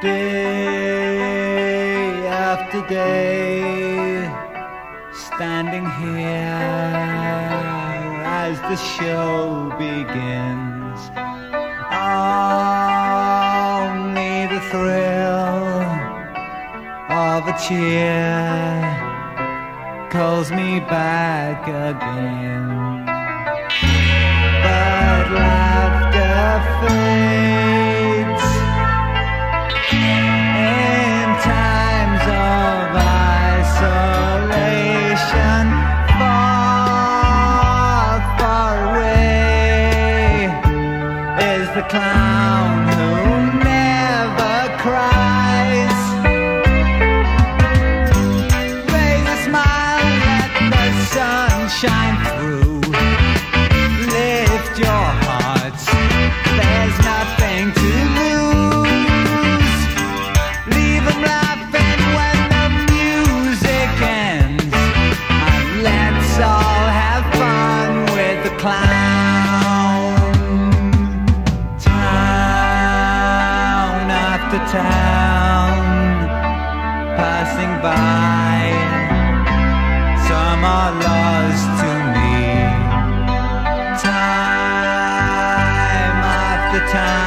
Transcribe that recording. Day after day, standing here as the show begins, only the thrill of a cheer calls me back again. But laughter fades of isolation, far away is the clown who never cries. Raise a smile, let the sun shine through. Lift your hearts, there's nothing to lose. Leave them laughing. Town passing by, some are lost to me. Time after time,